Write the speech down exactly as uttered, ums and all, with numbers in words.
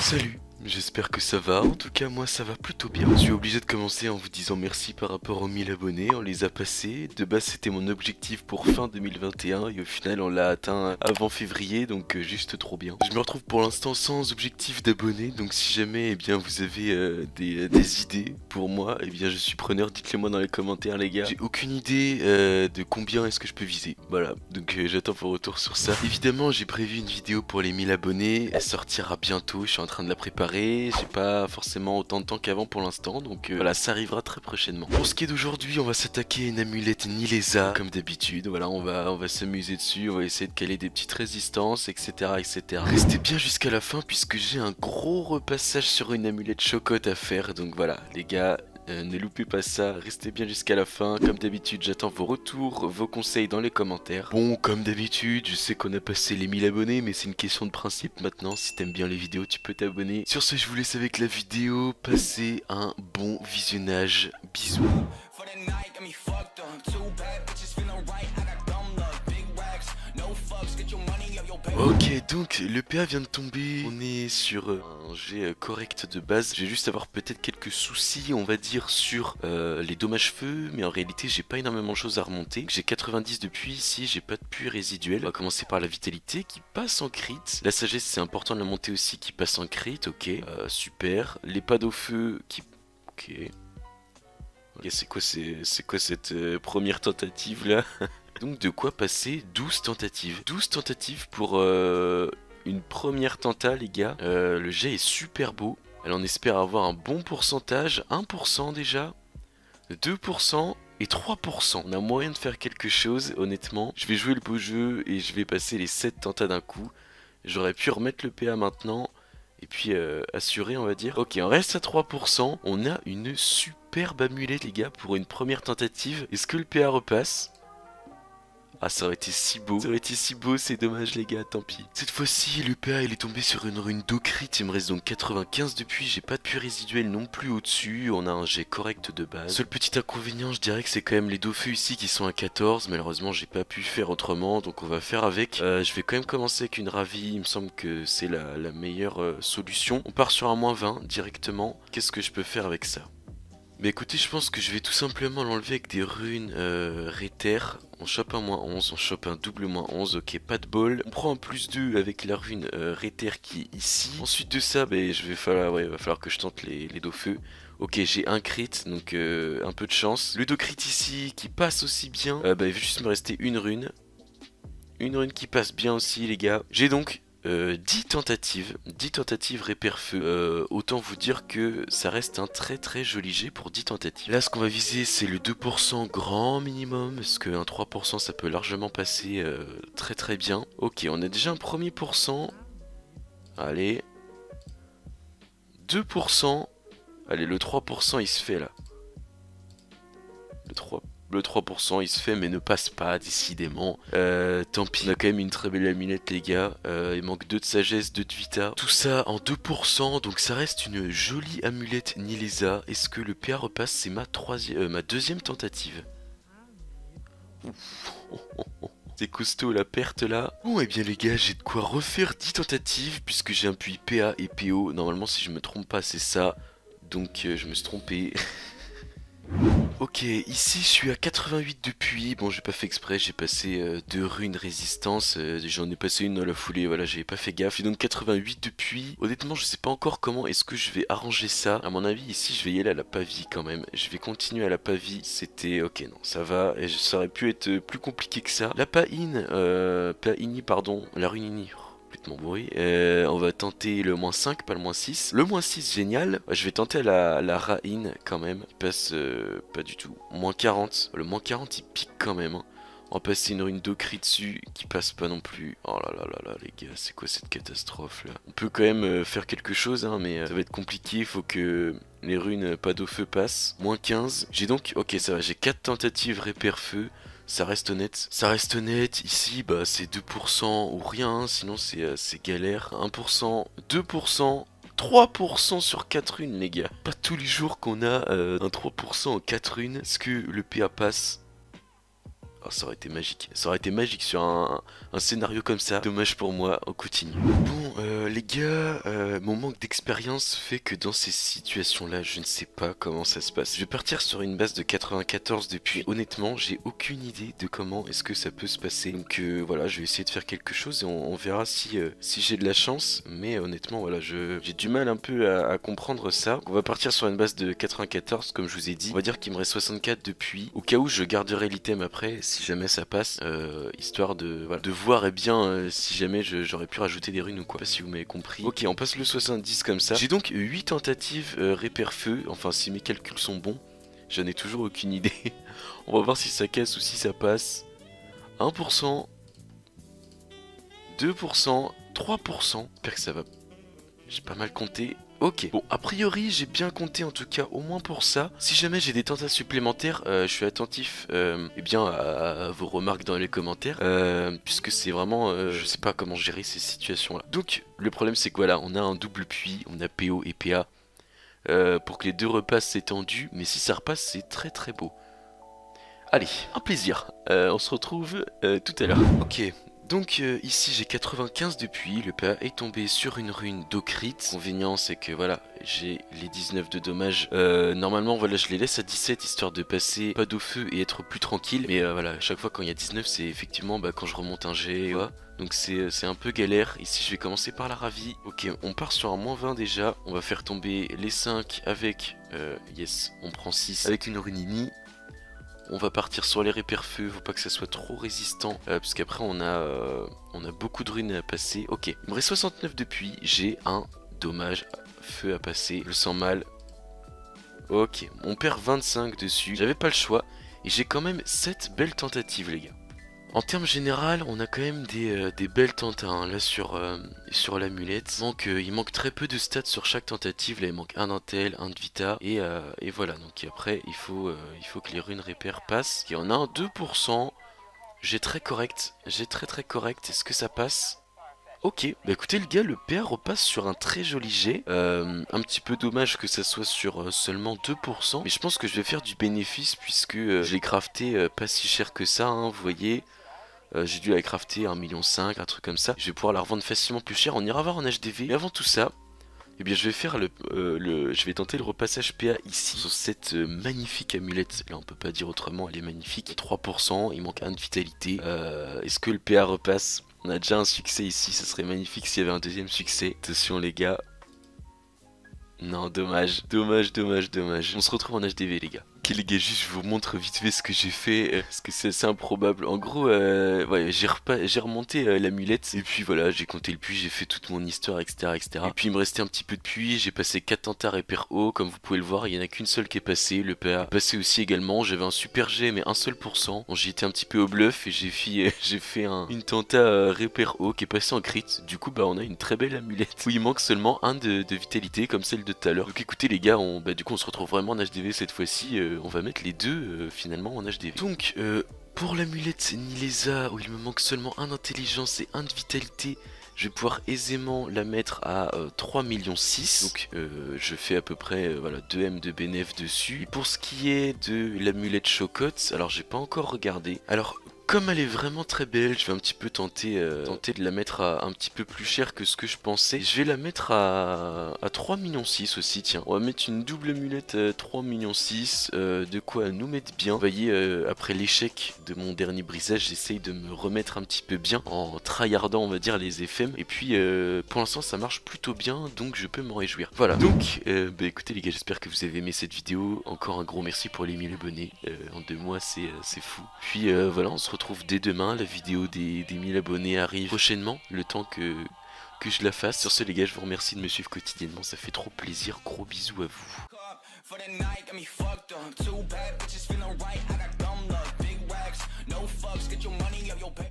Salut, j'espère que ça va, en tout cas moi ça va plutôt bien. Je suis obligé de commencer en vous disant merci par rapport aux mille abonnés, on les a passés. De base c'était mon objectif pour fin deux mille vingt et un et au final on l'a atteint avant février, donc euh, juste trop bien. Je me retrouve pour l'instant sans objectif d'abonnés, donc si jamais eh bien, vous avez euh, des, euh, des idées pour moi, eh bien je suis preneur, dites-le moi dans les commentaires les gars. J'ai aucune idée euh, de combien est-ce que je peux viser, voilà, donc euh, j'attends vos retours sur ça. Évidemment j'ai prévu une vidéo pour les mille abonnés, elle sortira bientôt, je suis en train de la préparer. J'ai pas forcément autant de temps qu'avant pour l'instant, donc euh, voilà, ça arrivera très prochainement. Pour ce qui est d'aujourd'hui, on va s'attaquer à une amulette Niléza comme d'habitude. Voilà, on va, on va s'amuser dessus, on va essayer de caler des petites résistances, etc, etc. Restez bien jusqu'à la fin puisque j'ai un gros repassage sur une amulette Chocotte à faire, donc voilà les gars, Euh, ne loupez pas ça, restez bien jusqu'à la fin. Comme d'habitude, j'attends vos retours, vos conseils dans les commentaires. Bon, comme d'habitude, je sais qu'on a passé les mille abonnés, mais c'est une question de principe maintenant. Si t'aimes bien les vidéos, tu peux t'abonner. Sur ce, je vous laisse avec la vidéo. Passez un bon visionnage. Bisous. Ok, donc le P A vient de tomber, on est sur euh, un jet euh, correct de base. Je vais juste avoir peut-être quelques soucis, on va dire, sur euh, les dommages feu, mais en réalité j'ai pas énormément de choses à remonter. J'ai quatre-vingt-dix depuis ici, j'ai pas de puits résiduel. On va commencer par la vitalité qui passe en crit. La sagesse, c'est important de la monter aussi, qui passe en crit, ok, euh, super. Les pads au feu qui... Ok, okay c'est quoi, c'est quoi cette euh, première tentative là? Donc de quoi passer douze tentatives. douze tentatives pour euh, une première tenta les gars. Euh, le jet est super beau. Alors on espère avoir un bon pourcentage. un pour cent déjà. deux pour cent et trois pour cent. On a moyen de faire quelque chose honnêtement. Je vais jouer le beau jeu et je vais passer les sept tentas d'un coup. J'aurais pu remettre le P A maintenant. Et puis euh, assurer on va dire. Ok, on reste à trois pour cent. On a une superbe amulette les gars pour une première tentative. Est-ce que le P A repasse ? Ah, ça aurait été si beau, ça aurait été si beau, c'est dommage les gars, tant pis. Cette fois-ci, le P A il est tombé sur une rune d'Ocrit, il me reste donc quatre-vingt-quinze depuis, j'ai pas de puits résiduel non plus au-dessus, on a un jet correct de base. Seul petit inconvénient, je dirais que c'est quand même les dofus ici qui sont à quatorze, malheureusement j'ai pas pu faire autrement, donc on va faire avec. Euh, je vais quand même commencer avec une ravie, il me semble que c'est la, la meilleure euh, solution. On part sur un moins vingt directement, qu'est-ce que je peux faire avec ça ? Bah écoutez, je pense que je vais tout simplement l'enlever avec des runes euh, réter. On chope un moins onze, on chope un double moins onze, ok, pas de bol. On prend un plus deux avec la rune euh, réter qui est ici. Ensuite de ça, bah, je vais falloir, ouais, va falloir que je tente les, les dos-feux. Ok, j'ai un crit, donc euh, un peu de chance. Le deux crit ici qui passe aussi bien. Euh, bah, il va juste me rester une rune. Une rune qui passe bien aussi, les gars. J'ai donc... Euh, dix tentatives, dix tentatives réperfeu. Euh, autant vous dire que ça reste un très très joli jet pour dix tentatives. Là ce qu'on va viser c'est le deux pour cent grand minimum, parce qu'un trois pour cent ça peut largement passer euh, très très bien. Ok, on a déjà un premier pourcent. Allez. deux pour cent. Allez, le trois pour cent il se fait là. Le trois pour cent. Le trois pour cent il se fait mais ne passe pas décidément. Euh, tant pis, on a quand même une très belle amulette les gars. Euh, il manque deux de sagesse, deux de vita. Tout ça en deux pour cent, donc ça reste une jolie amulette Niléza. Est-ce que le P A repasse? C'est ma, euh, ma deuxième tentative. C'est costaud la perte là. Bon et eh bien les gars, j'ai de quoi refaire dix tentatives puisque j'ai un puits P A et P O. Normalement si je me trompe pas c'est ça. Donc euh, je me suis trompé. Ok, ici je suis à quatre-vingt-huit depuis, bon j'ai pas fait exprès, j'ai passé euh, deux runes résistance, euh, j'en ai passé une dans la foulée, voilà j'avais pas fait gaffe, j'ai donc quatre-vingt-huit depuis, honnêtement je sais pas encore comment est-ce que je vais arranger ça, à mon avis ici je vais y aller à la pavie quand même, je vais continuer à la pavie, c'était ok non ça va, et ça aurait pu être plus compliqué que ça, la paine, euh, paini pardon, la runini. Complètement bourré. Euh, on va tenter le moins cinq, pas le moins six. Le moins six, génial. Je vais tenter la, la Rain quand même. Il passe euh, pas du tout. moins quarante. Le moins quarante, il pique quand même. Hein. On va passer une rune d'Ocrit dessus qui passe pas non plus. Oh là là là là, les gars, c'est quoi cette catastrophe là? On peut quand même euh, faire quelque chose, hein, mais euh, ça va être compliqué. Il faut que les runes euh, pas d'eau feu passent. moins quinze. J'ai donc. Ok, ça va, j'ai quatre tentatives repère feu. Ça reste honnête, ça reste honnête, ici bah c'est deux pour cent ou rien, sinon c'est euh, galère, un pour cent, deux pour cent, trois pour cent sur quatre runes les gars. Pas tous les jours qu'on a euh, un trois pour cent en quatre runes, est-ce que le P A passe ? Oh, ça aurait été magique. Ça aurait été magique sur un, un scénario comme ça. Dommage pour moi, on continue. Bon, euh, les gars, euh, mon manque d'expérience fait que dans ces situations-là, je ne sais pas comment ça se passe. Je vais partir sur une base de quatre-vingt-quatorze depuis. Honnêtement, j'ai aucune idée de comment est-ce que ça peut se passer. Donc euh, voilà, je vais essayer de faire quelque chose et on, on verra si, euh, si j'ai de la chance. Mais euh, honnêtement, voilà, je j'ai du mal un peu à, à comprendre ça. Donc, on va partir sur une base de quatre-vingt-quatorze, comme je vous ai dit. On va dire qu'il me reste soixante-quatre depuis. Au cas où, je garderai l'item après, si jamais ça passe, euh, histoire de, voilà, de voir et eh bien euh, si jamais j'aurais pu rajouter des runes ou quoi, si vous m'avez compris. Ok, on passe le soixante-dix comme ça. J'ai donc huit tentatives euh, réperfeu, enfin si mes calculs sont bons, j'en ai toujours aucune idée. On va voir si ça casse ou si ça passe. un pour cent, deux pour cent, trois pour cent, j'espère que ça va. J'ai pas mal compté. Ok, bon, a priori j'ai bien compté en tout cas au moins pour ça. Si jamais j'ai des tentatives supplémentaires, euh, je suis attentif euh, eh bien, à, à vos remarques dans les commentaires. Euh, puisque c'est vraiment, euh, je sais pas comment gérer ces situations-là. Donc le problème c'est que voilà, on a un double puits, on a P O et P A. Euh, pour que les deux repassent c'est tendu, mais si ça repasse c'est très très beau. Allez, un plaisir, euh, on se retrouve euh, tout à l'heure. Ok. Donc euh, ici j'ai quatre-vingt-quinze depuis, le P A est tombé sur une rune d'Ocrit. L'inconvénient c'est que voilà, j'ai les dix-neuf de dommages. Euh, normalement voilà, je les laisse à dix-sept histoire de passer pas d'au feu et être plus tranquille. Mais euh, voilà, chaque fois quand il y a dix-neuf c'est effectivement bah, quand je remonte un jet, voilà. Donc c'est un peu galère. Ici je vais commencer par la ravie. Ok, on part sur un moins vingt déjà. On va faire tomber les cinq avec, euh, yes, on prend six avec une runini. On va partir sur les réperfeux, faut pas que ça soit trop résistant, euh, parce qu'après on a euh, on a beaucoup de runes à passer. Ok, il me reste soixante-neuf depuis, j'ai un dommage feu à passer, je le sens mal. Ok, on perd vingt-cinq dessus, j'avais pas le choix, et j'ai quand même sept belles tentatives les gars. En termes général, on a quand même des, euh, des belles tentes hein, là sur, euh, sur l'amulette. Il manque, euh, il manque très peu de stats sur chaque tentative. Là, il manque un d'intel, un de vita. Et, euh, et voilà, donc après, il faut, euh, il faut que les runes repères passent. Et on a un deux pour cent. J'ai très correct. J'ai très très correct. Est-ce que ça passe ? Ok, bah écoutez les gars, le P A repasse sur un très joli jet. Euh, un petit peu dommage que ça soit sur euh, seulement deux pour cent. Mais je pense que je vais faire du bénéfice puisque euh, je l'ai crafté euh, pas si cher que ça, hein, vous voyez. Euh, j'ai dû la crafter un virgule cinq million, un truc comme ça. Je vais pouvoir la revendre facilement plus cher. On ira voir en H D V. Mais avant tout ça, eh bien, je vais faire le, euh, le, je vais tenter le repassage P A ici sur cette euh, magnifique amulette. Là, on peut pas dire autrement. Elle est magnifique. trois pour cent. Il manque un de vitalité. Euh, Est-ce que le P A repasse? On a déjà un succès ici. Ça serait magnifique s'il y avait un deuxième succès. Attention les gars. Non, dommage, dommage, dommage, dommage. On se retrouve en H D V les gars. Ok les gars, juste je vous montre vite fait ce que j'ai fait, euh, parce que c'est assez improbable. En gros, euh, ouais, j'ai remonté euh, l'amulette, et puis voilà, j'ai compté le puits, j'ai fait toute mon histoire, etc, etc. Et puis il me restait un petit peu de puits, j'ai passé quatre tentats repères haut, comme vous pouvez le voir, il n'y en a qu'une seule qui est passée. Le P A est passé aussi également, j'avais un super G, mais un seul pourcent. Bon, j'ai été un petit peu au bluff, et j'ai fait, euh, j'ai fait un, une tenta euh, repère haut qui est passée en crit. Du coup, bah on a une très belle amulette, où il manque seulement un de, de vitalité, comme celle de tout à l'heure. Donc écoutez les gars, on, bah, du coup on se retrouve vraiment en H D V cette fois-ci, euh, on va mettre les deux euh, finalement en H D V. Donc euh, pour l'amulette Niléza, où il me manque seulement un d'intelligence et un de vitalité, je vais pouvoir aisément la mettre à euh, trois virgule six millions. Donc euh, je fais à peu près euh, voilà, deux M de bénéf dessus. Et pour ce qui est de l'amulette Chocotte, alors j'ai pas encore regardé. Alors comme elle est vraiment très belle, je vais un petit peu tenter, euh, tenter de la mettre à un petit peu plus cher que ce que je pensais. Je vais la mettre à, à trois virgule six millions aussi, tiens. On va mettre une double amulette à trois virgule six millions, euh, de quoi nous mettre bien. Vous voyez, euh, après l'échec de mon dernier brisage, j'essaye de me remettre un petit peu bien en tryhardant, on va dire, les F M. Et puis, euh, pour l'instant, ça marche plutôt bien, donc je peux m'en réjouir. Voilà, donc, euh, bah, écoutez les gars, j'espère que vous avez aimé cette vidéo. Encore un gros merci pour les mille abonnés. Euh, en deux mois, c'est euh, fou. Puis, euh, voilà, on se retrouve. Trouve dès demain, la vidéo des, des mille abonnés arrive prochainement, le temps que, que je la fasse. Sur ce les gars, je vous remercie de me suivre quotidiennement, ça fait trop plaisir, gros bisous à vous.